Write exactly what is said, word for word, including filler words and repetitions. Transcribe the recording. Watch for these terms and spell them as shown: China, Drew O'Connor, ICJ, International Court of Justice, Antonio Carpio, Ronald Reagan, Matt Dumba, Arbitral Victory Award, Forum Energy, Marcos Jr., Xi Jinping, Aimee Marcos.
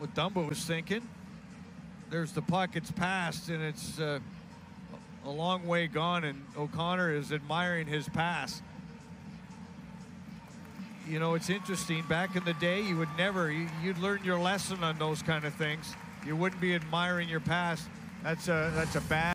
what Dumba was thinking. There's the puck, it's passed, and it's uh, a long way gone, and O'Connor is admiring his pass. You know, it's interesting, back in the day, you would never, you, you'd learn your lesson on those kind of things. You wouldn't be admiring your pass. That's a, that's a bad.